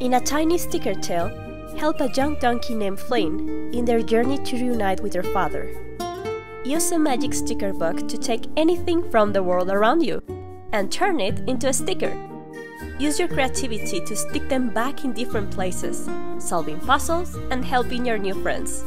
In A Tiny Sticker Tale, help a young donkey named Flynn in their journey to reunite with their father. Use a magic sticker book to take anything from the world around you and turn it into a sticker. Use your creativity to stick them back in different places, solving puzzles and helping your new friends.